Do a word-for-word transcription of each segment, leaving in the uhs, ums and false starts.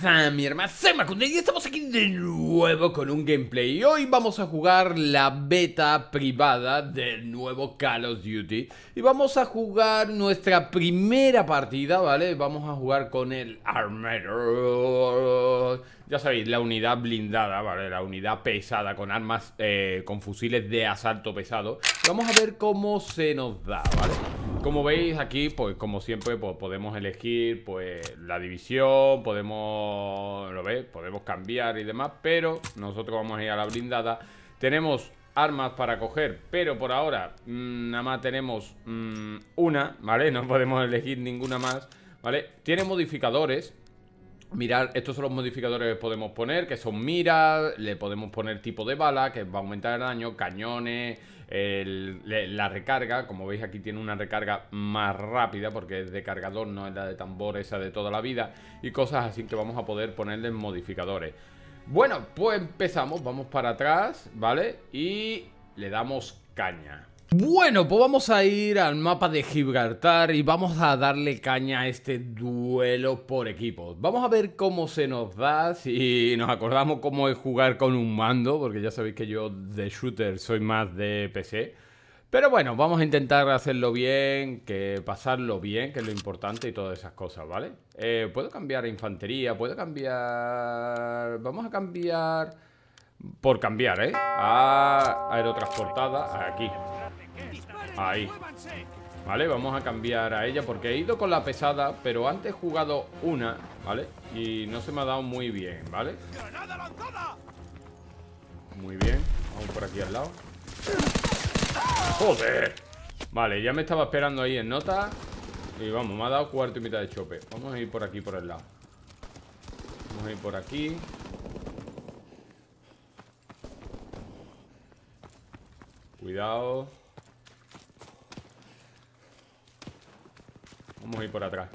Hola, mi hermana, soy Macundra y estamos aquí de nuevo con un gameplay. Hoy vamos a jugar la beta privada del nuevo Call of Duty y vamos a jugar nuestra primera partida, ¿vale? Vamos a jugar con el armero. Ya sabéis, la unidad blindada, ¿vale? La unidad pesada con armas, eh, con fusiles de asalto pesado. Vamos a ver cómo se nos da, ¿vale? Como veis aquí, pues como siempre, pues, podemos elegir pues la división, podemos, ¿lo veis? Podemos cambiar y demás, pero nosotros vamos a ir a la blindada. Tenemos armas para coger, pero por ahora mmm, nada más tenemos mmm, una, ¿vale? No podemos elegir ninguna más, ¿vale? Tiene modificadores. Mirad, estos son los modificadores que podemos poner, que son miras, le podemos poner tipo de bala, que va a aumentar el daño, cañones, el, la recarga. Como veis aquí tiene una recarga más rápida porque es de cargador, no es la de tambor esa de toda la vida. Y cosas así que vamos a poder ponerle modificadores. Bueno, pues empezamos, vamos para atrás, ¿vale? Y le damos caña. Bueno, pues vamos a ir al mapa de Gibraltar y vamos a darle caña a este duelo por equipos. Vamos a ver cómo se nos da, si nos acordamos cómo es jugar con un mando, porque ya sabéis que yo de shooter soy más de P C. Pero bueno, vamos a intentar hacerlo bien, que pasarlo bien, que es lo importante y todas esas cosas, ¿vale? Eh, puedo cambiar a infantería, puedo cambiar... Vamos a cambiar... Por cambiar, ¿eh? A aerotransportada, aquí. Ahí. Vale, vamos a cambiar a ella porque he ido con la pesada, pero antes he jugado una, ¿vale? Y no se me ha dado muy bien, ¿vale? Muy bien, vamos por aquí al lado. ¡Joder! Vale, ya me estaba esperando ahí en nota. Y vamos, me ha dado cuarto y mitad de chope. Vamos a ir por aquí, por el lado. Vamos a ir por aquí. Cuidado. Vamos a ir por atrás.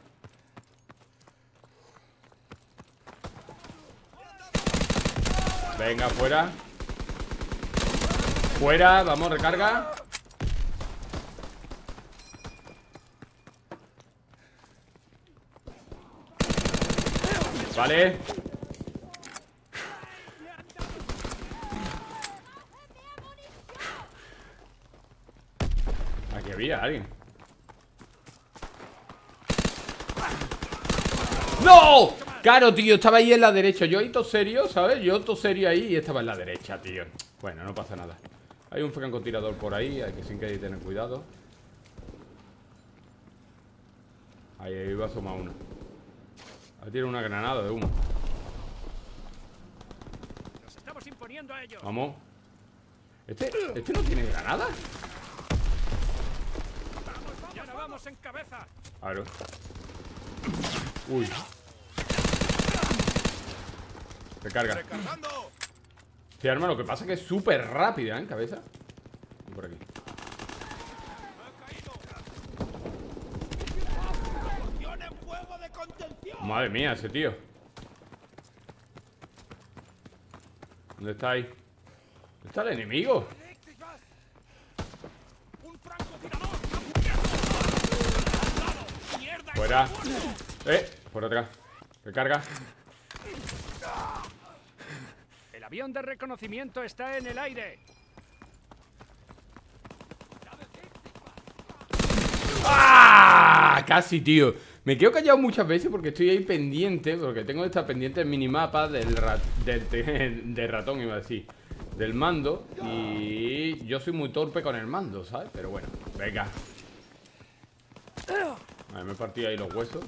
Venga, fuera. Fuera, vamos, recarga. Vale. Aquí había alguien. ¡No! Claro, tío, estaba ahí en la derecha. Yo ahí todo serio, ¿sabes? Yo todo serio ahí y estaba en la derecha, tío. Bueno, no pasa nada. Hay un francotirador por ahí, hay que sin que tener cuidado. Ahí, ahí va a asomar uno. Ahí tiene una granada de humo. Nos estamos imponiendo a ellos. Vamos. ¿Este, este no tiene granada? Vamos, vamos, ya no vamos en cabeza. A ver. Uy. Recarga. Este arma lo que pasa es que es súper rápida, ¿eh? En cabeza. Por aquí. Madre mía, ese tío. ¿Dónde está ahí? ¿Dónde está el enemigo? Fuera. Eh, por atrás. Recarga. El avión de reconocimiento está en el aire. ¡Ah! Casi, tío. Me quedo callado muchas veces porque estoy ahí pendiente. Porque tengo esta pendiente en minimapa del, rat del, del ratón, iba a decir. Del mando. Y yo soy muy torpe con el mando, ¿sabes? Pero bueno, venga. Vale, me partí ahí los huesos.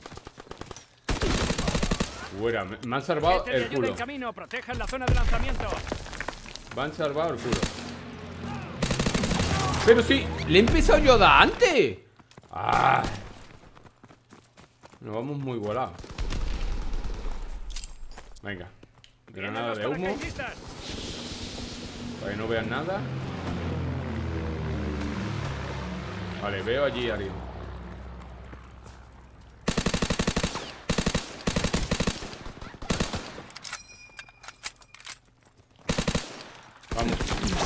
Fuera, me, me han salvado el culo. En camino, protejan la zona de lanzamiento. Me han salvado el culo. Pero sí, le he empezado yo a dar antes. ¡Ah! Nos vamos muy volados. Venga. Granada de humo. Para que no vean nada. Vale, veo allí arriba.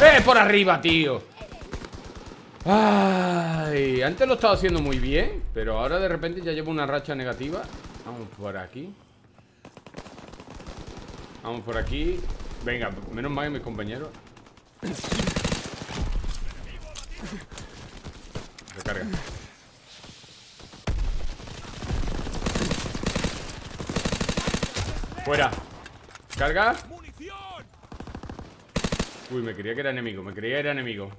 ¡Eh, por arriba, tío! Ay, antes lo estaba haciendo muy bien, pero ahora de repente ya llevo una racha negativa. Vamos por aquí. Vamos por aquí. Venga, menos mal que mis compañeros. Recarga. Fuera. Carga. Uy, me creía que era enemigo. Me creía que era enemigo.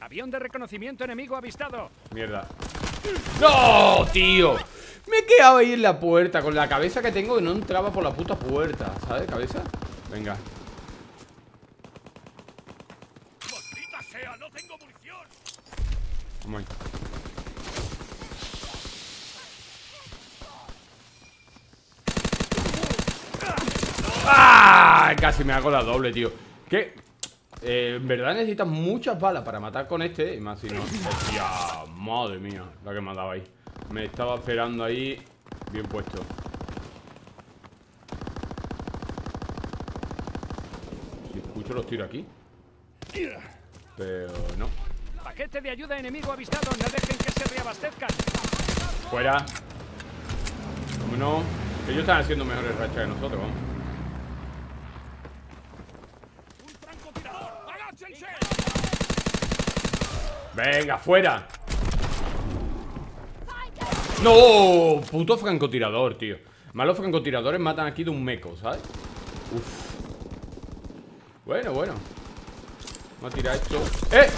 Avión de reconocimiento enemigo avistado. Mierda. ¡No, tío! Me he quedado ahí en la puerta. Con la cabeza que tengo que no entraba por la puta puerta. ¿Sabes? Cabeza. Venga. ¡Maldita sea! ¡No tengo munición! Vamos ahí. ¡Ah! Casi me hago la doble, tío. ¿Qué? Eh, en verdad necesitas muchas balas para matar con este. Y más si no. ¡Hostia! Madre mía, la que me ha dado ahí. Me estaba esperando ahí. Bien puesto. Si escucho los tiros aquí. Pero no. Paquete de ayuda enemigo avistado. No dejen que se reabastezcan. Fuera. Como no. Ellos están haciendo mejores rachas que nosotros, vamos. Venga, fuera. No, puto francotirador, tío. Malos francotiradores matan aquí de un meco, ¿sabes? Uf. Bueno, bueno. Vamos a tirar esto. ¡Eh!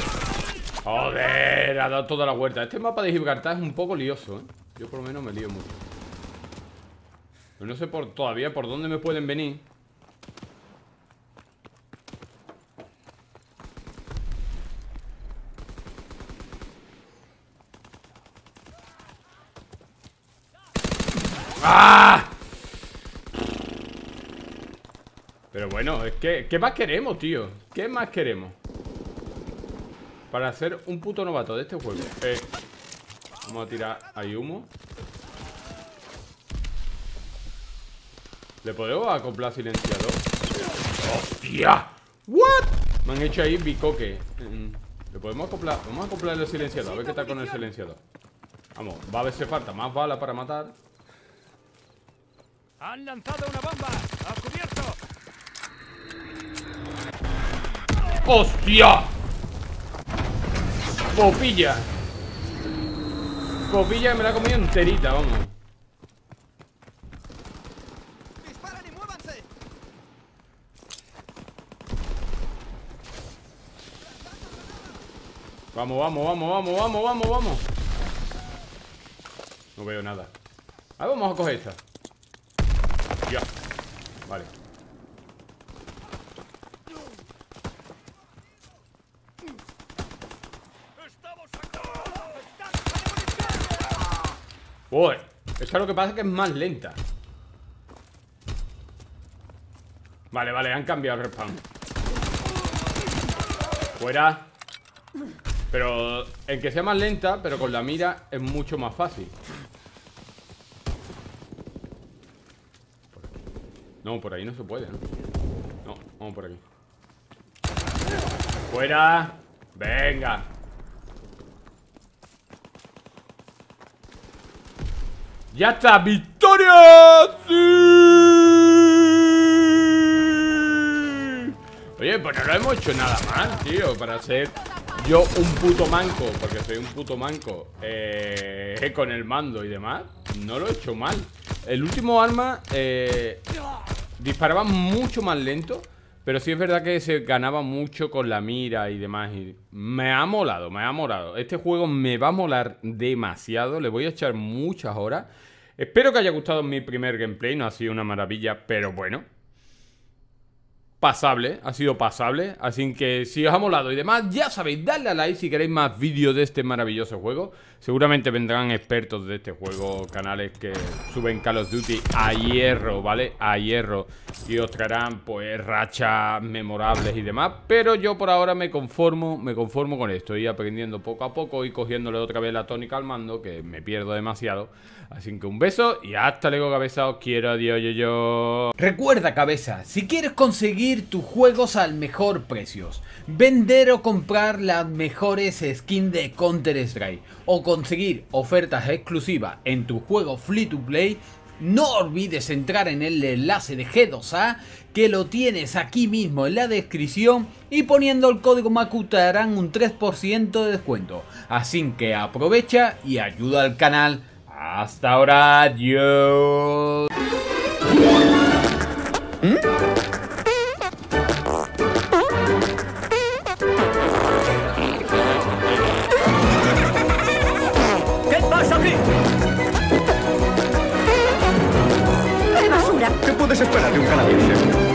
Joder, ha dado toda la vuelta. Este mapa de Gibraltar es un poco lioso, ¿eh? Yo por lo menos me lío mucho. Pero no sé por, todavía por dónde me pueden venir. ¡Ah! Pero bueno, es que... ¿Qué más queremos, tío? ¿Qué más queremos? Para ser un puto novato de este juego. Eh, vamos a tirar ahí humo. ¿Le podemos acoplar silenciador? ¡Hostia! ¿What? Me han hecho ahí bicoque. ¿Le podemos acoplar? Vamos a acoplar el silenciador. A ver qué tal con el silenciador. Vamos, va a verse falta más bala para matar. Han lanzado una bomba. ¡A cubierto! ¡Hostia! Popilla. Popilla que me la ha comido enterita, vamos. ¡Disparan y muévanse! Vamos, vamos, vamos, vamos, vamos, vamos, vamos. No veo nada. Ahora vamos a coger esta. Ya. Vale. Uy, esta lo que pasa es que es más lenta. Vale, vale, han cambiado el respawn. Fuera. Pero en que sea más lenta, pero con la mira es mucho más fácil. No, por ahí no se puede, ¿no? No, vamos por aquí. ¡Fuera! ¡Venga! ¡Ya está! ¡Victoria! ¡Sí! Oye, pues no lo hemos hecho nada mal, tío. Para ser yo un puto manco, porque soy un puto manco, eh, con el mando y demás, no lo he hecho mal. El último arma... Eh, disparaba mucho más lento, pero sí es verdad que se ganaba mucho con la mira y demás. Y me ha molado, me ha molado. Este juego me va a molar demasiado. Le voy a echar muchas horas. Espero que haya gustado mi primer gameplay. No ha sido una maravilla, pero bueno. Pasable, ha sido pasable. Así que si os ha molado y demás, ya sabéis, dadle a like si queréis más vídeos de este maravilloso juego. Seguramente vendrán expertos de este juego, canales que suben Call of Duty a hierro, ¿vale? A hierro. Y os traerán, pues, rachas memorables y demás. Pero yo por ahora me conformo, me conformo con esto. Ir aprendiendo poco a poco y cogiéndole otra vez la tónica al mando, que me pierdo demasiado. Así que un beso y hasta luego, cabeza. Os quiero, adiós, yo, yo. Recuerda, cabeza, si quieres conseguir tus juegos al mejor precio, vender o comprar las mejores skins de Counter Strike o conseguir ofertas exclusivas en tu juego free to play, No olvides entrar en el enlace de G dos A, que lo tienes aquí mismo en la descripción, y poniendo el código Macu te darán un tres por ciento de descuento. Así que aprovecha y ayuda al canal. Hasta ahora, adiós. ¿Mm? ¿Qué puedes esperar de un canadiense?